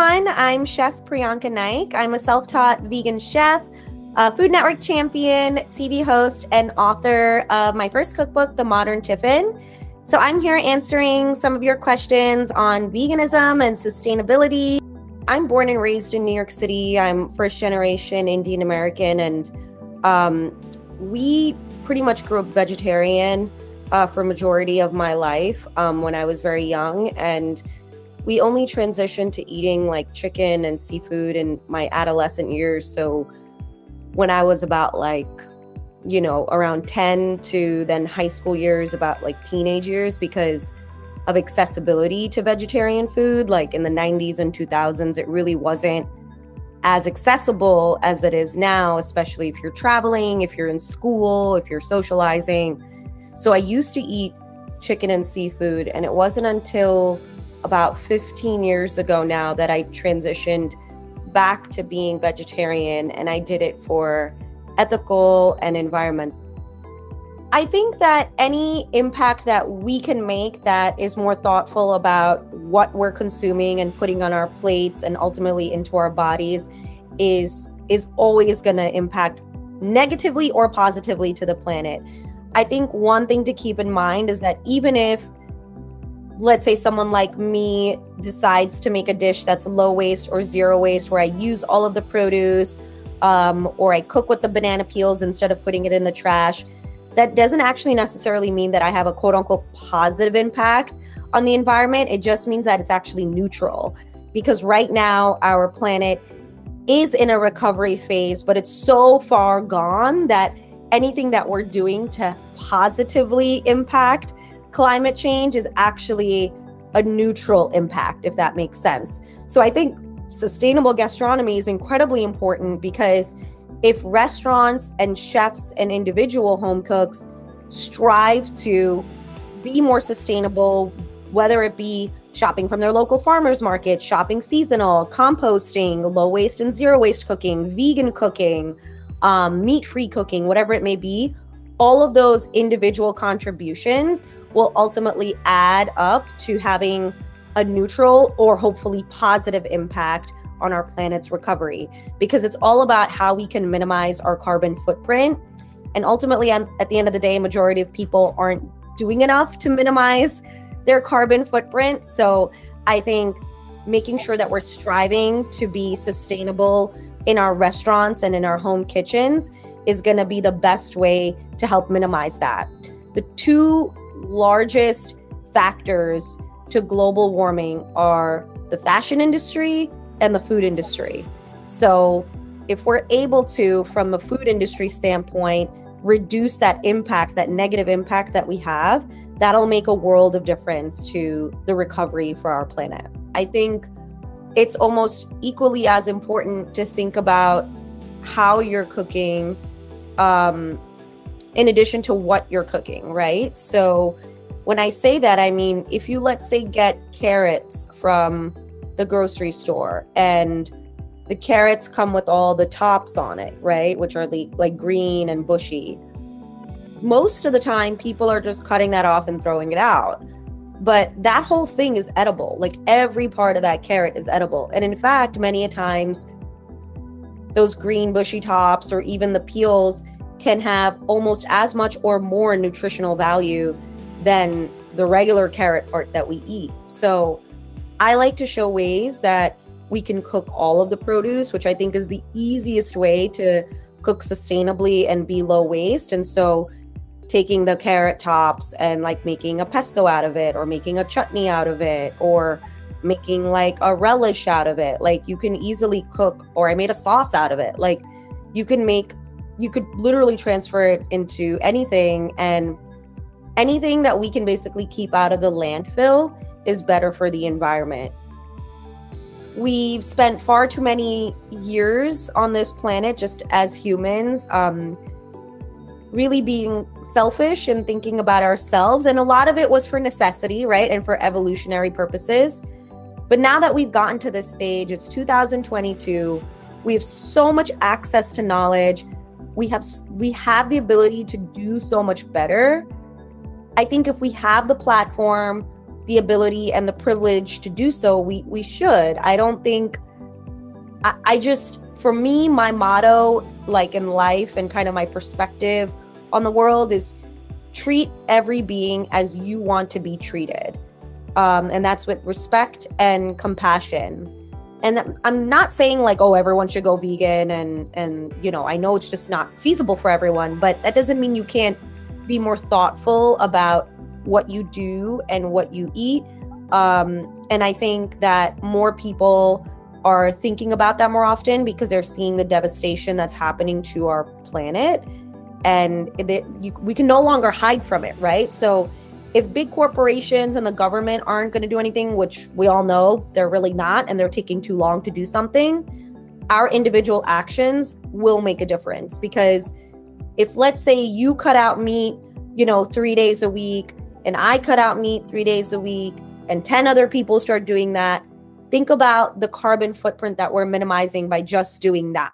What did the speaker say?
everyone. I'm Chef Priyanka Naik. I'm a self-taught vegan chef, Food Network champion, TV host, and author of my first cookbook, The Modern Tiffin. So I'm here answering some of your questions on veganism and sustainability. I'm born and raised in New York City. I'm first generation Indian American, and we pretty much grew up vegetarian for majority of my life when I was very young, and we only transitioned to eating like chicken and seafood in my adolescent years. So when I was about around 10 to then high school years, about like teenage years, because of accessibility to vegetarian food, like in the 90s and 2000s, it really wasn't as accessible as it is now, especially if you're traveling, if you're in school, if you're socializing. So I used to eat chicken and seafood, and it wasn't until about 15 years ago now that I transitioned back to being vegetarian, and I did it for ethical and environmental. I think that any impact that we can make that is more thoughtful about what we're consuming and putting on our plates and ultimately into our bodies is always going to impact negatively or positively to the planet. I think one thing to keep in mind is that even if, let's say, someone like me decides to make a dish that's low waste or zero waste, where I use all of the produce, or I cook with the banana peels instead of putting it in the trash, that doesn't actually necessarily mean that I have a quote unquote positive impact on the environment. It just means that it's actually neutral, because right now our planet is in a recovery phase, but it's so far gone that anything that we're doing to positively impact climate change is actually a neutral impact, if that makes sense. So I think sustainable gastronomy is incredibly important, because if restaurants and chefs and individual home cooks strive to be more sustainable, whether it be shopping from their local farmers market, shopping seasonal, composting, low waste and zero waste cooking, vegan cooking, meat-free cooking, whatever it may be, all of those individual contributions will ultimately add up to having a neutral or hopefully positive impact on our planet's recovery, because it's all about how we can minimize our carbon footprint. And ultimately, at the end of the day, majority of people aren't doing enough to minimize their carbon footprint. So I think making sure that we're striving to be sustainable in our restaurants and in our home kitchens is going to be the best way to help minimize that. The two largest factors to global warming are the fashion industry and the food industry. So if we're able to, from a food industry standpoint, reduce that impact, that negative impact that we have, that'll make a world of difference to the recovery for our planet. I think it's almost equally as important to think about how you're cooking, in addition to what you're cooking, right? So when I say that, I mean, if you, let's say, get carrots from the grocery store, and the carrots come with all the tops on it, right, which are like green and bushy, most of the time people are just cutting that off and throwing it out. But that whole thing is edible. Like, every part of that carrot is edible. And in fact, many a times those green bushy tops or even the peels can have almost as much or more nutritional value than the regular carrot part that we eat. So I like to show ways that we can cook all of the produce, which I think is the easiest way to cook sustainably and be low waste. And so taking the carrot tops and like making a pesto out of it, or making a chutney out of it, or making like a relish out of it. Like, you can easily cook, or I made a sauce out of it. Like, you could literally transfer it into anything, and anything that we can basically keep out of the landfill is better for the environment. We've spent far too many years on this planet just as humans, really being selfish and thinking about ourselves. And a lot of it was for necessity, right? And for evolutionary purposes. But now that we've gotten to this stage, it's 2022, we have so much access to knowledge. We have the ability to do so much better. I think if we have the platform, the ability and the privilege to do so, we should. I don't think, I just, for me, my motto, like in life and kind of my perspective on the world is treat every being as you want to be treated. And that's with respect and compassion. And I'm not saying like, oh, everyone should go vegan and you know, I know it's just not feasible for everyone, but that doesn't mean you can't be more thoughtful about what you do and what you eat. And I think that more people are thinking about that more often because they're seeing the devastation that's happening to our planet. And we can no longer hide from it, right? So if big corporations and the government aren't going to do anything, which we all know they're really not, and they're taking too long to do something, our individual actions will make a difference. Because if, let's say, you cut out meat, 3 days a week, and I cut out meat 3 days a week, and 10 other people start doing that, think about the carbon footprint that we're minimizing by just doing that.